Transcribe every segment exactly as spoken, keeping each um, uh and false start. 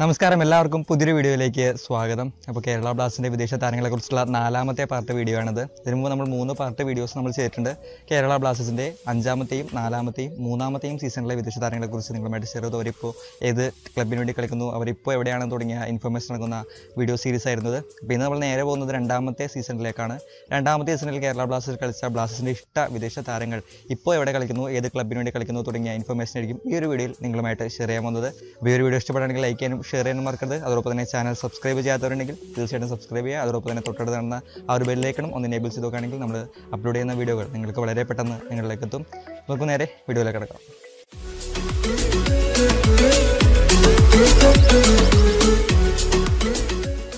നമസ്കാരം എല്ലാവർക്കും പുതിയൊരു വീഡിയോയിലേക്ക് സ്വാഗതം. അപ്പോൾ കേരള ബ്ലാസ്റ്റേഴ്സിൻ്റെ വിദേശ താരങ്ങളെക്കുറിച്ചുള്ള നാലാമത്തെ പാർട്ട് വീഡിയോ ആണിത്. ഇതിനു മുമ്പ് നമ്മൾ മൂന്ന് പാർട്ട് വീഡിയോസ് നമ്മൾ ചെയ്തിട്ടുണ്ട്. കേരള ബ്ലാസ്റ്റേഴ്സിൻ്റെ അഞ്ചാമത്തെയും നാലാമത്തെയും മൂന്നാമത്തെയും സീസണിലെ വിദേശ താരങ്ങളെക്കുറിച്ച് നിങ്ങളുമായിട്ട് ഷെയർ ചെയ്തു. അവരിപ്പോൾ ഏത് ക്ലബിന് വേണ്ടി കളിക്കുന്നു, അവരിപ്പോൾ എവിടെയാണ് തുടങ്ങിയ ഇൻഫർമേഷൻ നൽകുന്ന വീഡിയോ സീരീസ് ആയിരുന്നത്. അപ്പോൾ ഇന്ന് നമ്മൾ നേരെ പോകുന്നത് രണ്ടാമത്തെ സീസണിലേക്കാണ്. രണ്ടാമത്തെ സീസണിൽ കേരള ബ്ലാസ്റ്റേഴ്സ് കളിച്ച ബ്ലാസ്റ്റേഴ്സിൻ്റെ ഇഷ്ട വിദേശ താരങ്ങൾ ഇപ്പോൾ എവിടെ കളിക്കുന്നു, ഏത് ക്ലബിന് വേണ്ടി കളിക്കുന്നു തുടങ്ങിയ ഇൻഫർമേഷൻ ആയിരിക്കും ഈ ഒരു വീഡിയോയിൽ നിങ്ങളുമായിട്ട് ഷെയർ ചെയ്യാൻ പോകുന്നത്. ഈ ഒരു വീഡിയോ ഇഷ്ടപ്പെടുകയാണെങ്കിൽ ലൈക്ക് ചെയ്യാനും ഷെയർ ചെയ്യാനും മറക്കരുത്. അതോടൊപ്പം തന്നെ ചാനൽ സബ്സ്ക്രൈബ് ചെയ്യാത്തവരുണ്ടെങ്കിൽ തീർച്ചയായിട്ടും സബ്സ്ക്രൈബ് ചെയ്യുക. അതോടൊപ്പം തന്നെ തൊട്ടടുത്ത് നടന്ന ആ ഒരു ബെല്ലേക്കണം ഒന്ന് എനേബിൾ ചെയ്ത് നോക്കുകയാണെങ്കിൽ നമ്മൾ അപ്ലോഡ് ചെയ്യുന്ന വീഡിയോകൾ നിങ്ങൾക്ക് വളരെ പെട്ടെന്ന് നിങ്ങളിലേക്ക് എത്തും. നമുക്ക് നേരെ വീഡിയോയിലേക്ക് കിടക്കാം.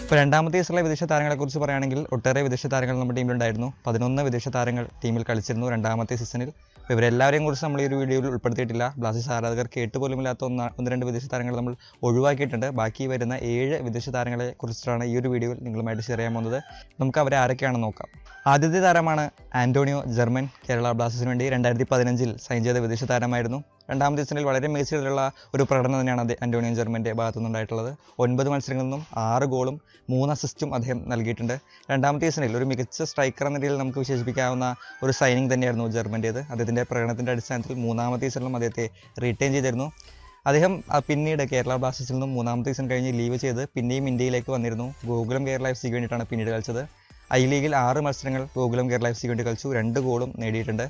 ഇപ്പോൾ രണ്ടാമത്തെ സീസണിലെ വിദേശ താരങ്ങളെക്കുറിച്ച് പറയുകയാണെങ്കിൽ ഒട്ടേറെ വിദേശ താരങ്ങൾ നമ്മുടെ ടീമിലുണ്ടായിരുന്നു. പതിനൊന്ന് വിദേശ താരങ്ങൾ ടീമിൽ കളിച്ചിരുന്നു രണ്ടാമത്തെ സീസണിൽ. ഇവരെല്ലാവരെയും കുറിച്ച് നമ്മൾ ഈ ഒരു വീഡിയോയിൽ ഉൾപ്പെടുത്തിയിട്ടില്ല. ബ്ലാസ്റ്റേഴ്സ് ആരാധകർ കേട്ടുപോലുമില്ലാത്ത ഒന്ന് ഒന്ന് രണ്ട് വിദേശ താരങ്ങൾ നമ്മൾ ഒഴിവാക്കിയിട്ടുണ്ട്. ബാക്കി വരുന്ന ഏഴ് വിദേശ താരങ്ങളെ കുറിച്ചിട്ടാണ് ഈ ഒരു വീഡിയോയിൽ നിങ്ങളുമായിട്ട് ഷെയർ ചെയ്യാൻ പോകുന്നത്. നമുക്ക് അവരെ ആരൊക്കെയാണെന്ന് നോക്കാം. ആദ്യത്തെ താരമാണ് ആൻ്റോണിയോ ജർമ്മൻ. കേരള ബ്ലാസ്റ്റേഴ്സിന് വേണ്ടി രണ്ടായിരത്തി പതിനഞ്ചിൽ സൈൻ ചെയ്ത വിദേശ താരമായിരുന്നു. രണ്ടാമത്തെ സീസണിൽ വളരെ മികച്ച രീതിയിലുള്ള ഒരു പ്രകടനം തന്നെയാണ് അത് ആൻ്റോണിയോ ജർമ്മൻ്റെ ഭാഗത്തു നിന്നുണ്ടായിട്ടുള്ളത്. ഒൻപത് മത്സരങ്ങളിൽ നിന്നും ആറ് ഗോളും മൂന്ന് അസിസ്റ്റും അദ്ദേഹം നൽകിയിട്ടുണ്ട്. രണ്ടാമത്തെ സീസണിൽ ഒരു മികച്ച സ്ട്രൈക്കർ എന്ന രീതിയിൽ നമുക്ക് വിശേഷിപ്പിക്കാവുന്ന ഒരു സൈനിങ് തന്നെയായിരുന്നു ജർമ്മൻ്റേത്. അദ്ദേഹത്തിൻ്റെ പ്രകടനത്തിൻ്റെ അടിസ്ഥാനത്തിൽ മൂന്നാമത്തെ സീസണിലും അദ്ദേഹത്തെ റിട്ടേൺ ചെയ്തിരുന്നു. അദ്ദേഹം പിന്നീട് കേരള ബ്ലാസ്റ്റേഴ്സിൽ നിന്നും മൂന്നാമത്തെ സീസൺ കഴിഞ്ഞ് ലീവ് ചെയ്ത് പിന്നെയും ഇന്ത്യയിലേക്ക് വന്നിരുന്നു. ഗോകുലം കേരള എഫ് സിക്ക് വേണ്ടിയിട്ടാണ് പിന്നീട് കളിച്ചത്. ഐ ലീഗിൽ ആറ് മത്സരങ്ങൾ ഗോകുലം കേരള എഫ് സിക്ക് വേണ്ടി കളിച്ചു. രണ്ട് ഗോളും നേടിയിട്ടുണ്ട്.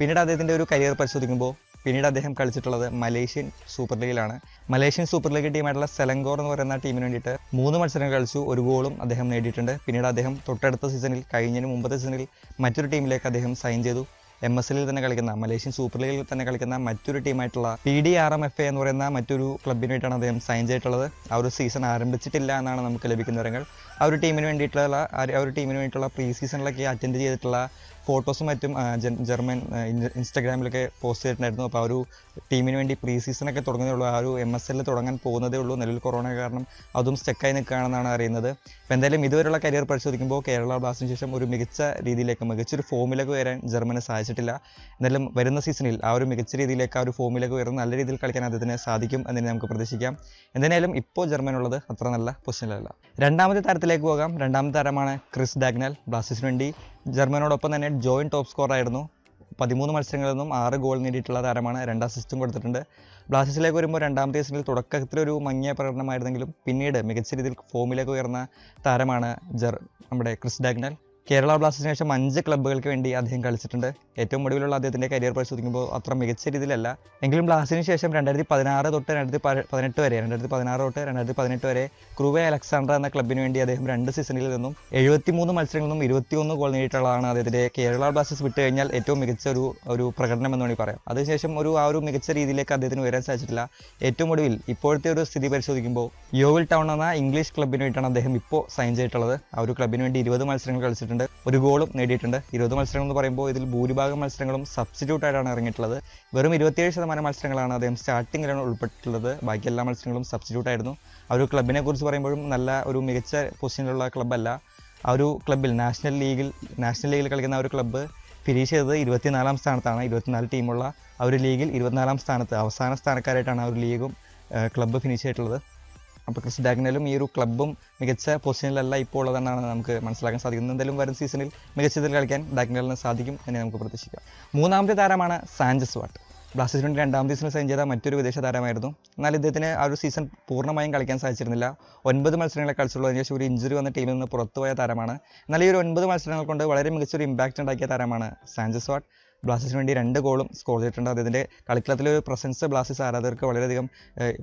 പിന്നീട് അദ്ദേഹത്തിൻ്റെ ഒരു കരിയർ പരിശോധിക്കുമ്പോൾ പിന്നീട് അദ്ദേഹം കളിച്ചിട്ടുള്ളത് മലേഷ്യൻ സൂപ്പർ ലീഗിലാണ്. മലേഷ്യൻ സൂപ്പർ ലീഗ് ടീമായിട്ടുള്ള സെലങ്കോർ എന്ന് പറയുന്ന ടീമിന് വേണ്ടിയിട്ട് മൂന്ന് മത്സരങ്ങൾ കളിച്ചു. ഒരു ഗോളും അദ്ദേഹം നേടിയിട്ടുണ്ട്. പിന്നീട് അദ്ദേഹം തൊട്ടടുത്ത സീസണിൽ, കഴിഞ്ഞതിന് മുമ്പത്തെ സീസണിൽ മറ്റൊരു ടീമിലേക്ക് അദ്ദേഹം സൈൻ ചെയ്തു. എം എസ് എല്ലിൽ തന്നെ കളിക്കുന്ന, മലേഷ്യൻ സൂപ്പർ ലീഗിൽ തന്നെ കളിക്കുന്ന മറ്റൊരു ടീമായിട്ടുള്ള P D R M F A എന്ന് പറയുന്ന മറ്റൊരു ക്ലബിന് വേണ്ടിയിട്ടാണ് അദ്ദേഹം സൈൻ ചെയ്തിട്ടുള്ളത്. ആ ഒരു സീസൺ ആരംഭിച്ചിട്ടില്ല എന്നാണ് നമുക്ക് ലഭിക്കുന്ന വിവരങ്ങൾ. ആ ഒരു ടീമിന് വേണ്ടിയിട്ടുള്ള ആ ഒരു ടീമിന് വേണ്ടിയിട്ടുള്ള പ്രീ സീസണിലൊക്കെ അറ്റൻഡ് ചെയ്തിട്ടുള്ള ഫോട്ടോസും മറ്റും ജർമ്മൻ ഇൻസ്റ്റാഗ്രാമിലൊക്കെ പോസ്റ്റ് ചെയ്തിട്ടുണ്ടായിരുന്നു. അപ്പോൾ ആ ഒരു ടീമിന് വേണ്ടി പ്രീ സീസണൊക്കെ തുടങ്ങുന്നേ ഉള്ളൂ. ആ ഒരു എം എസ് എല്ലിൽ തുടങ്ങാൻ പോകുന്നതേ ഉള്ളൂ. നിലവിൽ കൊറോണ കാരണം അതും സ്റ്റെക്കായി നിൽക്കുകയാണെന്നാണ് അറിയുന്നത്. അപ്പോൾ എന്തായാലും ഇതുവരെയുള്ള കരിയർ പരിശോധിക്കുമ്പോൾ കേരള ബ്ലാസ്റ്റിന് ശേഷം ഒരു മികച്ച രീതിയിലേക്ക്, മികച്ചൊരു ഫോമിലേക്ക് വരാൻ ജർമ്മന് സാധിച്ചിട്ടില്ല. എന്തായാലും വരുന്ന സീസണിൽ ആ ഒരു മികച്ച രീതിയിലേക്ക്, ആ ഒരു ഫോമിലേക്ക് വരുന്ന നല്ല രീതിയിൽ കളിക്കാൻ അദ്ദേഹത്തിന് സാധിക്കും എന്നതിന് നമുക്ക് പ്രതീക്ഷിക്കാം. എന്തായാലും ഇപ്പോൾ ജർമ്മനുള്ളത് അത്ര നല്ല പൊസിഷനിലല്ല. രണ്ടാമത്തെ താരത്തിലേക്ക് പോകാം. രണ്ടാമത്തെ താരമാണ് ക്രിസ് ഡാഗ്നാൽ. ബ്ലാസ്റ്റിന് വേണ്ടി ജർമ്മനോടൊപ്പം തന്നെ ജോയിൻറ്റ് ടോപ്പ് സ്കോറായിരുന്നു. പതിമൂന്ന് മത്സരങ്ങളിൽ നിന്നും ആറ് ഗോൾ നേടിയിട്ടുള്ള താരമാണ്. രണ്ട് അസിസ്റ്റും കൊടുത്തിട്ടുണ്ട്. ബ്ലാസ്റ്റേഴ്സിലേക്ക് വരുമ്പോൾ രണ്ടാമത്തെ സീസണിൽ തുടക്കത്തിലൊരു മങ്ങിയ പ്രകടനമായിരുന്നെങ്കിലും പിന്നീട് മികച്ച രീതിയിൽ ഫോമിലേക്ക് ഉയർന്ന താരമാണ് ജർ നമ്മുടെ ക്രിസ് ഡാഗ്നാൽ. കേരള ബ്ലാസ്റ്റേഴ്സിന് ശേഷം അഞ്ച് ക്ലബ്ബുകൾക്ക് വേണ്ടി അദ്ദേഹം കളിച്ചിട്ടുണ്ട്. ഏറ്റവും ഒടുവിലുള്ള അദ്ദേഹത്തിൻ്റെ കരിയർ പരിശോധിക്കുമ്പോൾ അത്ര മികച്ച രീതിയിലല്ല എങ്കിലും ബ്ലാസ്റ്റേഴ്സിന് ശേഷം രണ്ടായിരത്തി പതിനാറ് തൊട്ട് രണ്ടായിരത്തി പതിനെട്ട് വരെ രണ്ടായിരത്തി പതിനാറ് തൊട്ട് രണ്ടായിരത്തി പതിനെട്ട് വരെ ക്രൂവേ അലക്സാണ്ടർ എന്ന ക്ലബ്ബിന് വേണ്ടി അദ്ദേഹം രണ്ട് സീസണിൽ നിന്നും എഴുപത്തി മൂന്ന് മത്സരങ്ങളിൽ നിന്നും ഇരുപത്തി ഒന്ന് ഗോൾ നേടിയിട്ടുള്ളതാണ് അദ്ദേഹത്തിൻ്റെ കേരള ബ്ലാസ്റ്റേഴ്സ് വിട്ട് കഴിഞ്ഞാൽ ഏറ്റവും മികച്ച ഒരു ഒരു പ്രകടനം എന്ന് വേണമെങ്കിൽ പറയാം. അതിനുശേഷം ഒരു ആ ഒരു മികച്ച രീതിയിലേക്ക് അദ്ദേഹത്തിന് ഉയരാൻ സാധിച്ചിട്ടില്ല. ഏറ്റവും ഒടുവിൽ ഇപ്പോഴത്തെ ഒരു സ്ഥിതി പരിശോധിക്കുമ്പോൾ യോവിൽ ടൗൺ എന്ന ഇംഗ്ലീഷ് ക്ലബ്ബിന് വേണ്ടിയിട്ടാണ് അദ്ദേഹം ഇപ്പോൾ സൈൻ ചെയ്തിട്ടുള്ളത്. ആ ഒരു ക്ലബ്ബിന് വേണ്ടി ഇരുപത് മത്സരങ്ങൾ കളിച്ചിട്ടുണ്ട്. ഒരു ഗോളും നേടിയിട്ടുണ്ട്. ഇരുപത് മത്സരങ്ങൾ എന്ന് പറയുമ്പോൾ ഇതിൽ ഭൂരിഭാഗം മത്സരങ്ങളും സബ്സ്റ്റിറ്റ്യൂട്ട് ആയിട്ടാണ് ഇറങ്ങിയിട്ടുള്ളത്. വെറും ഇരുപത്തിയേഴ് ശതമാനം മത്സരങ്ങളാണ് അദ്ദേഹം സ്റ്റാർട്ടിങ്ങിലാണ് ഉൾപ്പെട്ടിട്ടുള്ളത്. ബാക്കി എല്ലാ മത്സരങ്ങളും സബ്സ്റ്റിറ്റ്യൂട്ട് ആയിരുന്നു. ആ ഒരു ക്ലബിനെ കുറിച്ച് പറയുമ്പോഴും നല്ല ഒരു മികച്ച പൊസിഷനിലുള്ള ക്ലബ്ബല്ല. ആ ഒരു ക്ലബ്ബിൽ നാഷണൽ ലീഗിൽ നാഷണൽ ലീഗിൽ കളിക്കുന്ന ആ ഒരു ക്ലബ്ബ് ഫിനിഷ് ചെയ്തത് ഇരുപത്തിനാലാം സ്ഥാനത്താണ്. ഇരുപത്തിനാല് ടീമുള്ള ആ ഒരു ലീഗിൽ ഇരുപത്തിനാലാം സ്ഥാനത്ത് അവസാന സ്ഥാനക്കാരായിട്ടാണ് ആ ഒരു ലീഗും ക്ലബ്ബ് ഫിനിഷ് ചെയ്തിട്ടുള്ളത്. അപ്പോൾ ക്രിസ് ഡാഗ്നലും ഈ ഒരു ക്ലബ്ബും മികച്ച പൊസിഷനിലല്ല ഇപ്പോൾ ഉള്ളതെന്നാണ് നമുക്ക് മനസ്സിലാക്കാൻ സാധിക്കുന്നത്. എന്തായാലും വരും സീസണിൽ മികച്ച രീതിയിൽ കളിക്കാൻ ഡാഗ്നലിന് സാധിക്കും എന്ന് നമുക്ക് പ്രതീക്ഷിക്കാം. മൂന്നാമത്തെ താരമാണ് സാഞ്ചസ് വാട്ട്. ബ്ലാസ്റ്റേഴ്സിന് വേണ്ടി രണ്ടാമത്തെ സീസണിൽ സൈൻ ചെയ്ത മറ്റൊരു വിദേശ താരമായിരുന്നു. എന്നാൽ ഇദ്ദേഹത്തിന് ആ ഒരു സീസൺ പൂർണ്ണമായും കളിക്കാൻ സാധിച്ചിരുന്നില്ല. ഒൻപത് മത്സരങ്ങളെ കളിച്ചുള്ളതിന് ശേഷം ഒരു ഇഞ്ചുറി വന്ന ടീമിൽ നിന്ന് പുറത്തുപോയ താരമാണ്. എന്നാൽ ഈ ഒരു ഒൻപത് മത്സരങ്ങൾ കൊണ്ട് വളരെ മികച്ചൊരു ഇമ്പാക്റ്റ് ഉണ്ടാക്കിയ താരമാണ് സാഞ്ചസ് വാട്ട്. ബ്ലാസ്റ്റേഴ്സിന് വേണ്ടി രണ്ട് ഗോളും സ്കോർ ചെയ്തിട്ടുണ്ട്. അതിൻ്റെ കളിക്കളത്തിലൊരു പ്രസൻസ് ബ്ലാസ്റ്റേഴ്സ് ആരാധകർക്ക് വളരെയധികം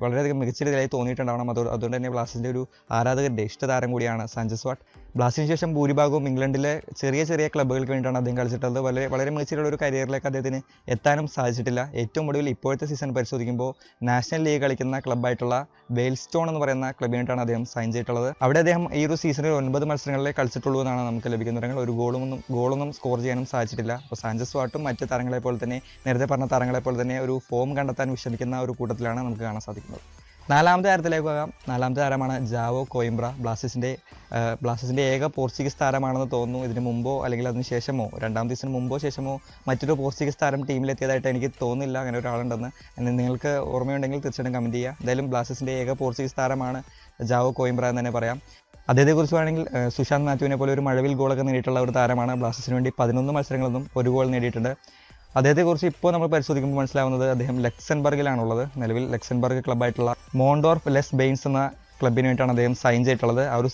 വളരെയധികം മികച്ച രീതിയിലായി തോന്നിയിട്ടുണ്ടാവണം. അതോ അതുകൊണ്ട് തന്നെ ബ്ലാസ്റ്റേഴ്സിൻ്റെ ഒരു ആരാധകരുടെ ഇഷ്ടതാരം കൂടിയാണ് സാഞ്ചസ് വാട്ട്. ബ്ലാസ്റ്റേഴ്സിന് ശേഷം ഭൂരിഭാഗവും ഇംഗ്ലണ്ടിലെ ചെറിയ ചെറിയ ക്ലബ്ബുകൾക്ക് വേണ്ടിയിട്ടാണ് അദ്ദേഹം കളിച്ചിട്ടുള്ളത്. വളരെ വളരെ മികച്ച രീതിയിലുള്ള ഒരു കരിയറിലേക്ക് അദ്ദേഹത്തിന് എത്താനും സാധിച്ചിട്ടില്ല. ഏറ്റവും ഒടുവിൽ ഇപ്പോഴത്തെ സീസൺ പരിശോധിക്കുമ്പോൾ നാഷണൽ ലീഗ് കളിക്കുന്ന ക്ലബ്ബായിട്ടുള്ള വെയിൽസ്റ്റോൺ എന്ന് പറയുന്ന ക്ലബ്ബിനായിട്ടാണ് അദ്ദേഹം സൈൻ ചെയ്തിട്ടുള്ളത്. അവിടെ അദ്ദേഹം ഈ ഒരു സീസണിൽ ഒൻപത് മത്സരങ്ങളിലേ കളിച്ചിട്ടുള്ളൂ എന്നാണ് നമുക്ക് ലഭിക്കുന്നത്. ഒരു ഗോളൊന്നും ഗോളൊന്നും സ്കോർ ചെയ്യാനും സാധിച്ചിട്ടില്ല. അപ്പോൾ സാഞ്ചസ് വാട്ടും മറ്റ് താരങ്ങളെപ്പോലെ തന്നെ, നേരത്തെ പറഞ്ഞ താരങ്ങളെപ്പോലെ തന്നെ ഒരു ഫോം കണ്ടെത്താൻ വിശ്രമിക്കുന്ന ഒരു കൂട്ടത്തിലാണ് നമുക്ക് കാണാൻ സാധിക്കുന്നത്. നാലാമത്തെ താരത്തിലേക്ക് പോകാം. നാലാമത്തെ താരമാണ് ജാവോ കോയിംബ്ര. ബ്ലാസ്റ്റേഴ്സിൻ്റെ ബ്ലാസ്റ്റേഴ്സിൻ്റെ ഏക പോർച്ചുഗീസ് താരമാണെന്ന് തോന്നുന്നു. ഇതിന് മുമ്പോ അല്ലെങ്കിൽ അതിന് ശേഷമോ രണ്ടാം ദിവസത്തിന് മുമ്പോ ശേഷമോ മറ്റൊരു പോർച്ചുഗീസ് താരം ടീമിലെത്തിയതായിട്ട് എനിക്ക് തോന്നുന്നില്ല അങ്ങനെ ഒരാളുണ്ടെന്ന്. നിങ്ങൾക്ക് ഓർമ്മയുണ്ടെങ്കിൽ തീർച്ചയായിട്ടും കമൻറ്റ് ചെയ്യുക. എന്തായാലും ബ്ലാസ്റ്റേഴ്സിൻ്റെ ഏക പോർച്ചുഗീസ് താരമാണ് ജാവോ കോയിംബ്ര എന്ന് തന്നെ പറയാം. അദ്ദേഹത്തെക്കുറിച്ച് വേണമെങ്കിൽ സുശാന്ത് മാത്യുവിനെ പോലെ ഒരു മഴവിൽ ഗോളൊക്കെ നേടിയിട്ടുള്ള ഒരു താരമാണ്. ബ്ലാസ്റ്റേഴ്സിന് വേണ്ടി പതിനൊന്ന് മത്സരങ്ങളൊന്നും ഒരു ഗോൾ നേടിയിട്ടുണ്ട്. അദ്ദേഹത്തെക്കുറിച്ച് ഇപ്പോൾ നമ്മൾ പരിശോധിക്കുമ്പോൾ മനസ്സിലാവുന്നത് അദ്ദേഹം ലക്സംബർഗിലാണുള്ളത്. നിലവിൽ ലക്സംബർഗ് ക്ലബ്ബായിട്ടുള്ള മോണ്ടോർഫ് ലെസ് ബെയിൻസ് എന്ന ക്ലബ്ബിന് വേണ്ടിയിട്ടാണ് അദ്ദേഹം സൈൻ ചെയ്തിട്ടുള്ളത്. ആ ഒരു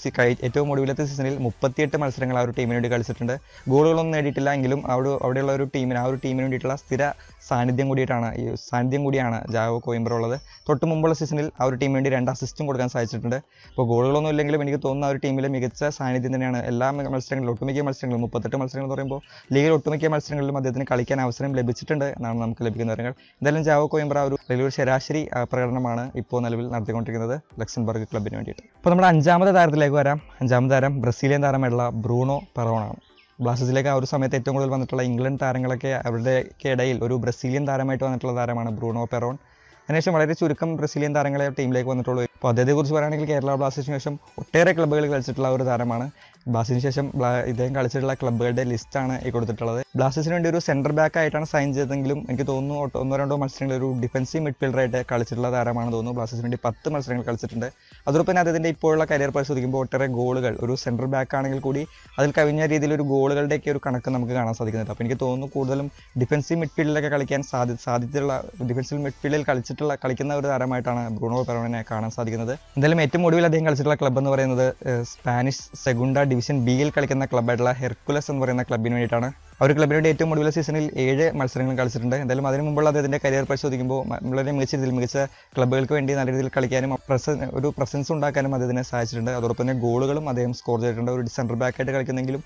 ഏറ്റവും ഒടുവിലത്തെ സീസണിൽ മുപ്പത്തിയെട്ട് മത്സരങ്ങൾ ആ ഒരു ടീമിന് വേണ്ടി കളിച്ചിട്ടുണ്ട്. ഗോളുകളൊന്നും നേടിയിട്ടില്ല എങ്കിലും അവിടെ അവിടെയുള്ള ഒരു ടീമിന് ആ ഒരു ടീമിന് വേണ്ടിയിട്ടുള്ള സ്ഥിര സാന്നിധ്യം കൂടിയിട്ടാണ് ഈ സാന്നിധ്യം കൂടിയാണ് ജാവോ കോയിംബ്ര ഉള്ളത്. തൊട്ട് മുമ്പുള്ള സീസണിൽ ആ ഒരു ടീമിന് വേണ്ടി രണ്ട് അസിസ്റ്റും കൊടുക്കാൻ സാധിച്ചിട്ടുണ്ട്. അപ്പോൾ ഗോളുകളൊന്നും ഇല്ലെങ്കിലും എനിക്ക് തോന്നുന്ന ആ ഒരു ടീമിലെ മികച്ച സാന്നിധ്യം തന്നെയാണ്. എല്ലാ മത്സരങ്ങളിലും ഒട്ടുമിക്ക മത്സരങ്ങളും മുപ്പത്തെട്ട് മത്സരങ്ങൾ എന്ന് പറയുമ്പോൾ ലീഗിൽ ഒട്ടുമിക്ക മത്സരങ്ങളിലും അദ്ദേഹത്തിന് കളിക്കാൻ അവസരം ലഭിച്ചിട്ടുണ്ട് എന്നാണ് നമുക്ക് ലഭിക്കുന്ന കാര്യങ്ങൾ. എന്തായാലും ജാവോ കോയിംബ്ര ഒരു വലിയൊരു ശരാശരി പ്രകടനമാണ് ഇപ്പോൾ നിലവിൽ നടത്തിക്കൊണ്ടിരിക്കുന്നത് ലക്സംബർഗ് ക്ലബ്ബിന് വേണ്ടിയിട്ട്. അപ്പോൾ നമ്മുടെ അഞ്ചാമത്തെ താരത്തിലേക്ക് വരാം. അഞ്ചാമത്തെ താരം ബ്രസീലിയൻ താരമായിട്ടുള്ള ബ്രൂണോ പെറോണാണ്. ബ്ലാസ്റ്റേഴ്സിലേക്ക് ആ ഒരു സമയത്ത് ഏറ്റവും കൂടുതൽ വന്നിട്ടുള്ള ഇംഗ്ലണ്ട് താരങ്ങളൊക്കെ അവരുടെയൊക്കെ ഇടയിൽ ഒരു ബ്രസീലിയൻ താരമായിട്ട് വന്നിട്ടുള്ള താരമാണ് ബ്രൂണോ പെറോൺ. അതിനുശേഷം വളരെ ചുരുക്കം ബ്രസീലിയൻ താരങ്ങളെ ടീമിലേക്ക് വന്നിട്ടുള്ളൂ. അപ്പോൾ അദ്ദേഹത്തെക്കുറിച്ച് പറയുകയാണെങ്കിൽ കേരള ബ്ലാസ്റ്റേഴ്സിന് ശേഷം ഒട്ടേറെ ക്ലബ്ബുകൾ കളിച്ചിട്ടുള്ള ഒരു താരമാണ്. ബ്ലാസ്റ്റേഴ്സിന് ശേഷം ഇദ്ദേഹം കളിച്ചിട്ടുള്ള ക്ലബ്ബുകളുടെ ലിസ്റ്റാണ് ഈ കൊടുത്തിട്ടുള്ളത്. ബ്ലാസ്റ്റേഴ്സിന് വേണ്ടി ഒരു സെൻറ്റർ ബാക്ക് ആയിട്ടാണ് സൈൻ ചെയ്തതെങ്കിലും എനിക്ക് തോന്നുന്നു ഒന്നോ രണ്ടോ മത്സരങ്ങളിൽ ഒരു ഡിഫൻസീവ് മിഡ്ഫീൽഡറായിട്ട് കളിച്ചിട്ടുള്ള താരമാണെന്ന് തോന്നുന്നു. ബ്ലാസ്റ്റേഴ്സിന് വേണ്ടി പത്ത് മത്സരങ്ങൾ കളിച്ചിട്ടുണ്ട്. അതോടൊപ്പം തന്നെ അദ്ദേഹത്തിൻ്റെ ഇപ്പോഴുള്ള കരിയർ പരിശോധിക്കുമ്പോൾ ഒട്ടേറെ ഗോളുകൾ, ഒരു സെൻറ്റർ ബാക്ക് ആണെങ്കിൽ കൂടി അതിൽ കവിഞ്ഞ രീതിയിൽ ഒരു ഗോളുകളുടെയൊക്കെ ഒരു കണക്ക് നമുക്ക് കാണാൻ സാധിക്കുന്നുണ്ട്. അപ്പോൾ എനിക്ക് തോന്നുന്നു കൂടുതലും ഡിഫൻസീവ് മിഡ്ഫീൽഡിലൊക്കെ കളിക്കാൻ സാധ്യ സാധ്യതയുള്ള ഡിഫൻസീവ് മിഡ്ഫീൽഡിൽ കളിച്ചിട്ടുള്ള കളിക്കുന്ന ഒരു താരമായിട്ടാണ് ബ്രൂണോ പെറോണിനെ കാണാൻ സാധിക്കുന്നത്. എന്തായാലും ഏറ്റവും ഒടുവിൽ അദ്ദേഹം കളിച്ചിട്ടുള്ള ക്ലബ്ബ് എന്ന് പറയുന്നത് സ്പാനിഷ് സെഗുണ്ട ഡിവിഷൻ ബിയിൽ കളിക്കുന്ന ക്ലബ്ബായിട്ടുള്ള ഹെർക്കുലസ് എന്ന് പറയുന്ന ക്ലബ്ബിന് വേണ്ടിയിട്ടാണ്. ആ ഒരു ക്ലബ്ബിന് വേണ്ടി ഏറ്റവും ഒടുവിലെ സീസണിൽ ഏഴ് മത്സരങ്ങൾ കളിച്ചിട്ടുണ്ട്. എന്തായാലും അതിന് മുമ്പുള്ള അദ്ദേഹത്തിൻ്റെ കരിയർ പരിശോധിക്കുമ്പോൾ വളരെ മികച്ച രീതിയിൽ മികച്ച ക്ലബ്ബുകൾക്ക് വേണ്ടി നല്ല രീതിയിൽ കളിക്കാനും പ്രസ ഒരു പ്രസൻസ് ഉണ്ടാക്കാനും അദ്ദേഹത്തിന് സാധിച്ചിട്ടുണ്ട്. അതോടൊപ്പം തന്നെ ഗോളുകളും അദ്ദേഹം സ്കോർ ചെയ്തിട്ടുണ്ട്. ഒരു സെൻറ്റർ ബാക്കായിട്ട് കളിക്കുന്നെങ്കിലും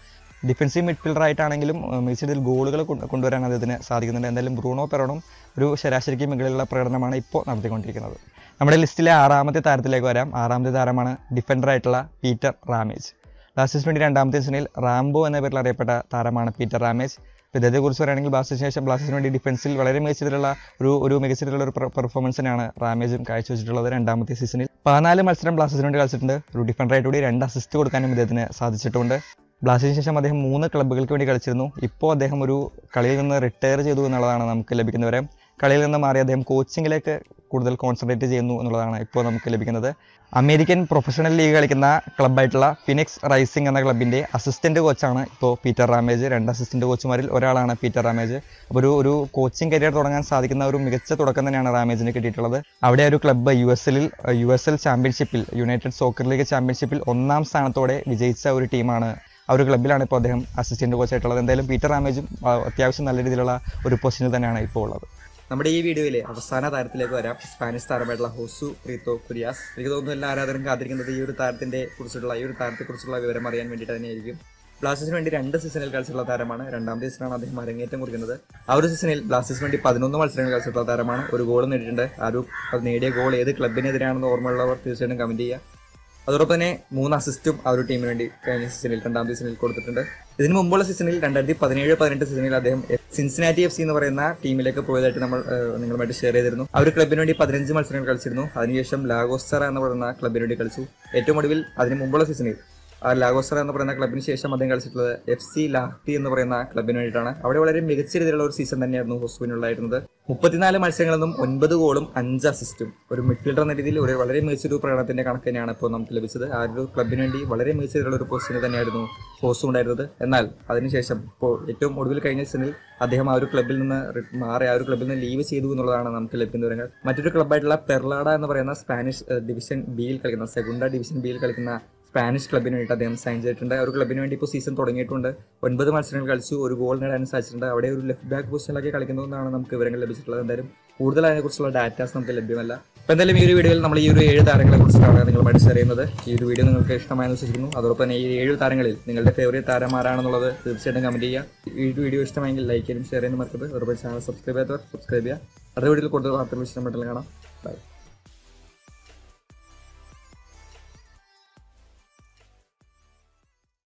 ഡിഫൻസീവ് മിഡ്ഫീൽഡറായിട്ടാണെങ്കിലും മികച്ച രീതിയിൽ ഗോളുകൾ കൊണ്ടുവരാൻ അദ്ദേഹത്തിന് സാധിക്കുന്നുണ്ട്. എന്തായാലും ബ്രൂണോ പെറോണും ഒരു ശരാശരിക്ക് മുകളിലുള്ള പ്രകടനമാണ് ഇപ്പോൾ നടത്തിക്കൊണ്ടിരിക്കുന്നത്. നമ്മുടെ ലിസ്റ്റിലെ ആറാമത്തെ താരത്തിലേക്ക് വരാം. ആറാമത്തെ താരമാണ് ഡിഫൻഡറായിട്ടുള്ള പീറ്റർ റാമേജ്. ബ്ലാസ്റ്റേഴ്സിന് വേണ്ടി രണ്ടാമത്തെ സീസണിൽ റാംബോ എന്ന പേരിൽ അറിയപ്പെട്ട താരമാണ് പീറ്റർ റാമേജ്. ഇദ്ദേഹത്തെക്കുറിച്ച് പറയുകയാണെങ്കിൽ ബ്ലാസ്റ്റേഴ്സിന് ശേഷം ബ്ലാസ്റ്റേഴ്സിന് വേണ്ടി ഡിഫൻസിൽ വളരെ മികച്ച രീതിയിലുള്ള ഒരു ഒരു മികച്ച രീതിയിലുള്ള ഒരു പെർഫോമൻസിനാണ് റാമേജും കാഴ്ചവെച്ചിട്ടുള്ളത്. രണ്ടാമത്തെ സീസണിൽ പതിനാല് മത്സരം ബ്ലാസ്റ്റേഴ്സിന് വേണ്ടി കളിച്ചിട്ടുണ്ട്. ഒരു ഡിഫൻഡറായിട്ട് കൂടി രണ്ട് അസിസ്റ്റ് കൊടുക്കാനും ഇദ്ദേഹത്തിന് സാധിച്ചിട്ടുണ്ട്. ബ്ലാസ്റ്റേഴ്സിന് ശേഷം അദ്ദേഹം മൂന്ന് ക്ലബ്ബുകൾക്ക് വേണ്ടി കളിച്ചിരുന്നു. ഇപ്പോൾ അദ്ദേഹം ഒരു കളിയിൽ നിന്ന് റിട്ടയർ ചെയ്തു എന്നുള്ളതാണ് നമുക്ക് ലഭിക്കുന്നവരെ. കളിയിൽ നിന്ന് മാറി അദ്ദേഹം കോച്ചിങ്ങിലേക്ക് കൂടുതൽ കോൺസെൻട്രേറ്റ് ചെയ്യുന്നു എന്നുള്ളതാണ് ഇപ്പോൾ നമുക്ക് ലഭിക്കുന്നത്. അമേരിക്കൻ പ്രൊഫഷണൽ ലീഗ് കളിക്കുന്ന ക്ലബ്ബായിട്ടുള്ള ഫിനിക്സ് റൈസിംഗ് എന്ന ക്ലബ്ബിൻ്റെ അസിസ്റ്റൻ്റ് കോച്ചാണ് ഇപ്പോൾ പീറ്റർ റാമേജ്. രണ്ട് അസിസ്റ്റൻ്റ് കോച്ചുമാരിൽ ഒരാളാണ് പീറ്റർ റാമേജ്. അപ്പോൾ ഒരു ഒരു കോച്ചിങ് കരിയർ തുടങ്ങാൻ സാധിക്കുന്ന ഒരു മികച്ച തുടക്കം തന്നെയാണ് റാമേജിന് കിട്ടിയിട്ടുള്ളത്. അവിടെ ഒരു ക്ലബ്ബ് യു എസിൽ യു എസ് എൽ ചാമ്പ്യൻഷിപ്പിൽ യുണൈറ്റഡ് സോക്കർ ലീഗ് ചാമ്പ്യൻഷിപ്പിൽ ഒന്നാം സ്ഥാനത്തോടെ വിജയിച്ച ഒരു ടീമാണ്. ആ ഒരു ക്ലബ്ബിലാണ് ഇപ്പോൾ അദ്ദേഹം അസിസ്റ്റൻ്റ് കോച്ചായിട്ടുള്ളത്. എന്തായാലും പീറ്റർ റാമേജും അത്യാവശ്യം നല്ല രീതിയിലുള്ള ഒരു പൊസിഷനിൽ തന്നെയാണ് ഇപ്പോൾ ഉള്ളത്. നമ്മുടെ ഈ വീഡിയോയിലെ അവസാന താരത്തിലേക്ക് വരാം. സ്പാനിഷ് താരമായിട്ടുള്ള ഹോസു പ്രീതോ കുരിയാസ്. എനിക്ക് തോന്നുന്നു എല്ലാ ആരാധകരും കാത്തിരിക്കുന്നത് ഈ ഒരു താരത്തിൻ്റെ കുറിച്ചുള്ള ഈ ഒരു താരത്തെക്കുറിച്ചുള്ള വിവരം അറിയാൻ വേണ്ടിയിട്ട് തന്നെയായിരിക്കും. ബ്ലാസ്റ്റേഴ്സിന് വേണ്ടി രണ്ട് സീസണിൽ കളിച്ചിട്ടുള്ള താരമാണ്. രണ്ടാമത്തെ സീസണാണ് അദ്ദേഹം അരങ്ങേറ്റം കുറിക്കുന്നത്. ആ ഒരു സീസണിൽ ബ്ലാസ്റ്റേഴ്സിന് വേണ്ടി പതിനൊന്ന് മത്സരങ്ങൾ കളിച്ചിട്ടുള്ള താരമാണ്. ഒരു ഗോൾ നേടിയിട്ടുണ്ട്. ആ ഒരു നേടിയ ഗോൾ ഏത് ക്ലബ്ബിനെതിരാണെന്ന് ഓർമ്മയുള്ളവർ തീർച്ചയായിട്ടും കമൻറ്റ് ചെയ്യുക. അതോടൊപ്പം തന്നെ മൂന്ന് അസിസ്റ്റും ആ ഒരു ടീമിന് വേണ്ടി കഴിഞ്ഞ സീസണിൽ രണ്ടാമത്തെ സീസണിൽ കൊടുത്തിട്ടുണ്ട്. ഇതിന് മുമ്പുള്ള സീസണിൽ രണ്ടായിരത്തി പതിനേഴ് പതിനെട്ട് സീസണിൽ അദ്ദേഹം സിൻസിനാറ്റി എഫ് സി എന്ന് പറയുന്ന ടീമിലേക്ക് പോയതായിട്ട് നമ്മൾ നിങ്ങളുമായിട്ട് ഷെയർ ചെയ്തിരുന്നു. ആ ഒരു ക്ലബ്ബിന് വേണ്ടി പതിനഞ്ച് മത്സരങ്ങൾ കളിച്ചിരുന്നു. അതിനുശേഷം ലാഗോസ്റ്റർ എന്ന് പറയുന്ന ക്ലബ്ബിന് വേണ്ടി കളിച്ചു. ഏറ്റവും ഒടുവിൽ അതിന് മുമ്പുള്ള സീസണിൽ ആ ലാഗോസ്റ്റർ എന്ന് പറയുന്ന ക്ലബ്ബിന് ശേഷം അദ്ദേഹം കളിച്ചിട്ടുള്ളത് എഫ് സി ലാഹ്തി എന്ന് പറയുന്ന ക്ലബ്ബിന് വേണ്ടിയിട്ടാണ്. അവിടെ വളരെ മികച്ച രീതിയിലുള്ള ഒരു സീസൺ തന്നെയായിരുന്നു ഹോസുവിനുണ്ടായിരുന്നത്. മുപ്പത്തിനാല് മത്സരങ്ങളിൽ നിന്നും ഒൻപത് ഗോളും അഞ്ച് അസിസ്റ്റും ഒരു മിഡ്ഫീൽഡർ എന്ന രീതിയിൽ ഒരു വളരെ മികച്ചൊരു പ്രകടനത്തിന്റെ കണക്ക് തന്നെയാണ് ഇപ്പോൾ നമുക്ക് ലഭിച്ചത്. ആ ഒരു ക്ലബ്ബിന് വേണ്ടി വളരെ മികച്ച രീതിയിലുള്ള ഒരു പൊസിഷനിൽ തന്നെയായിരുന്നു ഹോസു ഉണ്ടായിരുന്നത്. എന്നാൽ അതിനുശേഷം ഇപ്പോൾ ഏറ്റവും ഒടുവിൽ കഴിഞ്ഞ സീസണിൽ അദ്ദേഹം ആ ഒരു ക്ലബ്ബിൽ നിന്ന് മാറി ആ ഒരു ക്ലബ്ബിൽ നിന്ന് ലീവ് ചെയ്തു എന്നുള്ളതാണ് നമുക്ക് ലഭിക്കുന്ന വിവരങ്ങൾ. മറ്റൊരു ക്ലബ്ബായിട്ടുള്ള പെർലാഡ എന്ന് പറയുന്ന സ്പാനിഷ് ഡിവിഷൻ ബിയിൽ കളിക്കുന്ന സെഗുണ്ട ഡിവിഷൻ ബിയിൽ കളിക്കുന്ന സ്പാനിഷ് ക്ലബ്ബിന് വേണ്ടി അദ്ദേഹം സൈൻ ചെയ്തിട്ടുണ്ട്. ആ ഒരു ക്ലബ്ബിന് വേണ്ടി ഇപ്പോൾ സീസൺ തുടങ്ങിയിട്ടുണ്ട്. ഒൻപത് മത്സരങ്ങൾ കളിച്ചു. ഒരു ഗോൾ നേടാൻ സാധിച്ചിട്ടുണ്ട്. അവിടെ ഒരു ലെഫ്റ്റ് ബാക്ക് പൊസിഷനിലൊക്കെ കളിക്കുന്നതെന്നാണ് നമുക്ക് വിവരങ്ങൾ ലഭിച്ചിട്ടുള്ളത്. എന്തായാലും കൂടുതൽ അതിനെക്കുറിച്ചുള്ള ഡാറ്റാസ് നമുക്ക് ലഭ്യമല്ല. അപ്പോൾ എന്തായാലും ഈ ഒരു വീഡിയോയിൽ നമ്മൾ ഈ ഒരു ഏഴ് താരങ്ങളെക്കുറിച്ചാണ് നിങ്ങളുമായിട്ട് ഷെയർ ചെയ്യുന്നത്. ഈ ഒരു വീഡിയോ നിങ്ങൾക്ക് ഇഷ്ടമായെന്ന് വിശ്വസിക്കുന്നു. അതോടൊപ്പം തന്നെ ഈ ഏഴ് താരങ്ങളിൽ നിങ്ങളുടെ ഫേവറേറ്റ് താരമാരാണെന്നുള്ളത് തീർച്ചയായിട്ടും കമൻറ്റ് ചെയ്യുക. ഈ വീഡിയോ ഇഷ്ടമായെങ്കിൽ ലൈക്ക് ചെയ്യാനും ഷെയർ ചെയ്യാനും മറക്കരുത്. അതോടൊപ്പം ചാനൽ സബ്സ്ക്രൈബ് ചെയ്തവർ സബ്സ്ക്രൈബ് ചെയ്യുക. അടുത്ത വീഡിയോയിൽ കൂടുതൽ വാർത്തകൾ വിശദമായിട്ടുള്ള കാണാം. ബൈ.